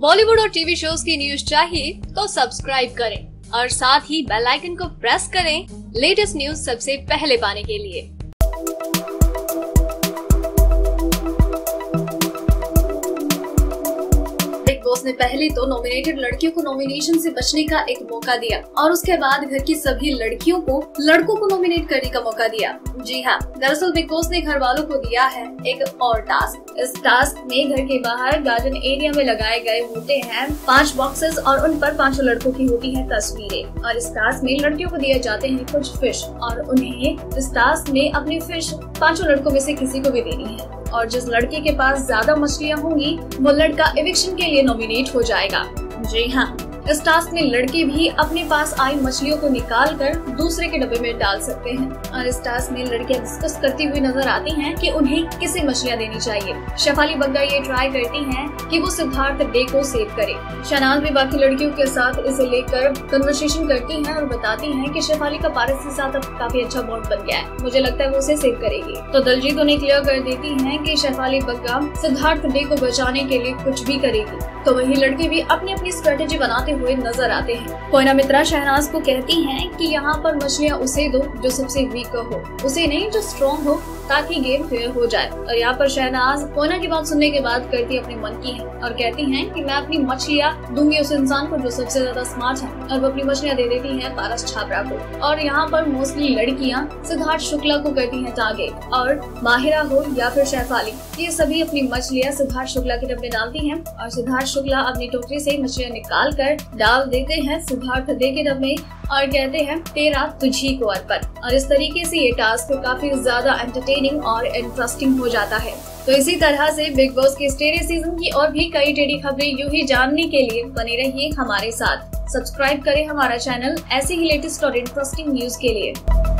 बॉलीवुड और TV shows की news चाहिए तो सब्सक्राइब करें और साथ ही बेल आइकन को प्रेस करें लेटेस्ट न्यूज सबसे पहले पाने के लिए। बिग बॉस ने पहले तो नॉमिनेटेड लड़कियों को नॉमिनेशन से बचने का एक मौका दिया और उसके बाद घर की सभी लड़कियों को लड़कों को नॉमिनेट करने का मौका दिया। जी हाँ, दरअसल बिग बॉस ने घर वालों को दिया है एक और टास्क। इस टास्क में घर के बाहर गार्डन एरिया में लगाए गए होते हैं 5 बॉक्सेस और उन पर 5 लड़कों की होती है तस्वीरें और इस टास्क में लड़कियों को दिए जाते हैं कुछ फिश और उन्हें इस टास्क में अपनी फिश 5 लड़कों में से किसी को भी देनी है और जिस लड़के के पास ज्यादा मछलियाँ होंगी वो लड़का एविक्शन के लिए नॉमिनेट हो जाएगा। जी हाँ, इस टास्क में लड़के भी अपने पास आई मछलियों को निकाल कर दूसरे के डब्बे में डाल सकते हैं और इस टास्क में लड़कियां डिस्कस करती हुई नजर आती हैं कि उन्हें किसे मछलियां देनी चाहिए। शेफाली बग्गा ये ट्राई करती हैं कि वो सिद्धार्थ डे को सेव करे। शहनाज भी बाकी लड़कियों के साथ इसे लेकर कन्वर्सेशन करती है और बताती है कि शेफाली का पारस के साथ अब काफी अच्छा बॉन्ड बन गया है, मुझे लगता है वो उसे सेव करेगी। तो दलजीत उन्हें क्लियर कर देती है कि शेफाली बग्गा सिद्धार्थ डे को बचाने के लिए कुछ भी करेगी। तो वही लड़के भी अपनी अपनी स्ट्रेटेजी बनाते हुए नजर आते हैं। कोयना मित्रा शहनाज को कहती हैं कि यहाँ पर मछलियाँ उसे दो जो सबसे वीक हो, उसे नहीं जो स्ट्रॉन्ग हो, ताकि गेम फेयर हो जाए। और यहाँ पर शहनाज कोयना की बात सुनने के बाद करती अपने मन की है और कहती हैं कि मैं अपनी मछलियाँ दूंगी उस इंसान को जो सबसे ज्यादा स्मार्ट है और वो अपनी मछलियाँ दे देती है पारस छाबरा को। और यहाँ पर मोस्टली लड़कियाँ सिद्धार्थ शुक्ला को करती है टारगेट और माहिरा हो या फिर शेफाली, ये सभी अपनी मछलियाँ सिद्धार्थ शुक्ला के डब्बे डालती है और सिद्धार्थ शुक्ला अपनी टोकरी से मछलियाँ निकाल कर डाल देते हैं सिद्धार्थ डे के डब में और कहते हैं तेरा तुझी को अर्पण। और इस तरीके से ये टास्क काफी ज्यादा एंटरटेनिंग और इंटरेस्टिंग हो जाता है। तो इसी तरह से बिग बॉस के टेढ़े सीजन की और भी कई टेढ़ी खबरें यूं ही जानने के लिए बने रहिए हमारे साथ। सब्सक्राइब करें हमारा चैनल ऐसे ही लेटेस्ट और इंटरेस्टिंग न्यूज के लिए।